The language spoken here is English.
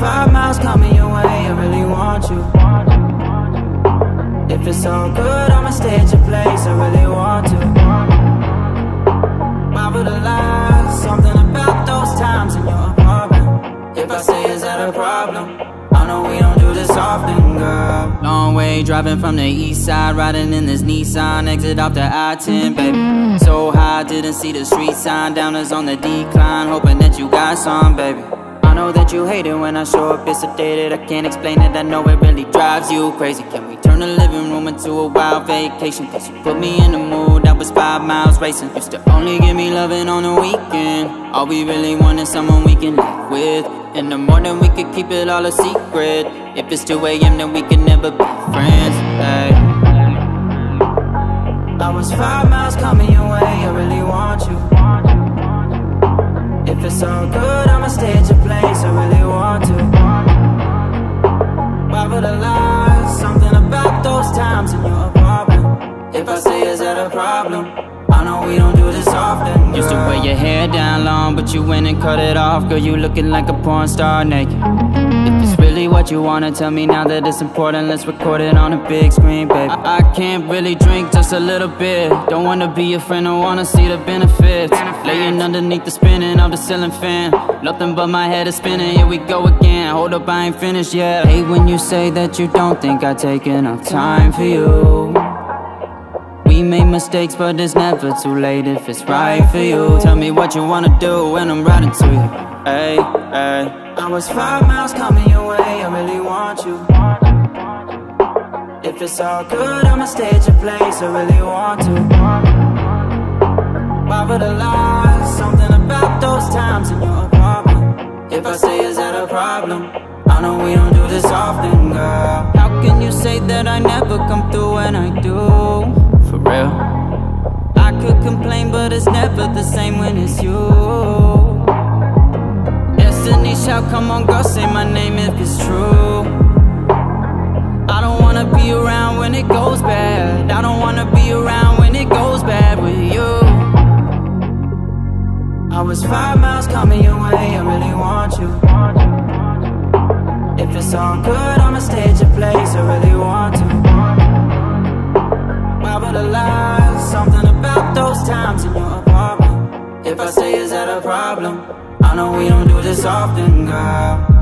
5 miles coming your way, I really want you. If it's all good, I'ma stay at your place, I really want to. Why would I lie? Something about those times in your apartment. If I say, is that a problem? I know we don't do this often, girl. Long way driving from the east side, riding in this Nissan, exit off the I-10, baby. So high, didn't see the street sign, downers on the decline, hoping that you got some, baby. I know that you hate it when I show up, it's sedated, I can't explain it, I know it really drives you crazy. Can we turn the living room into a wild vacation? Cause you put me in the mood, I was 5 miles racing. Used to only give me loving on the weekend. All we really want is someone we can live with. In the morning we could keep it all a secret. If it's 2 AM then we can never be friends, hey. I was 5 miles coming your way, I really want you. If it's all good, I'ma stay at your place, I really want to. Why would I lie? Something about those times in your apartment. If I say, is that a problem? I know we don't do this often, girl. Used to wear your hair down long, but you went and cut it off. Girl, you looking like a porn star naked. If it's really what you wanna tell me now that it's important, let's record it on a big screen, baby. I can't really drink, just a little bit. Don't wanna be your friend, I wanna see the benefits. Laying underneath the spinning of the ceiling fan, nothing but my head is spinning, here we go again. Hold up, I ain't finished yet. Hate when you say that you don't think I take enough time for you. We made mistakes, but it's never too late if it's right for you. Tell me what you wanna do and I'm riding to you, hey, hey. I was 5 miles coming your way, I really want you. If it's all good, I'ma stay at your place, I really want to. Why would I lie? Something about those times in your apartment. If I say, is that a problem? I know we don't do this often, girl. How can you say that I never come through when I do? For real? I could complain, but it's never the same when it's you. Destiny shout, come on girl, say my name if it's true. I don't wanna be around when it goes bad. I don't wanna be around when it goes bad with you. I was 5 miles coming your way, I really want you. If it's all good, I'ma stay at your place, I really want to. Why would I lie? Something about those times in your apartment. If I say, is that a problem? I know we don't do this often, girl.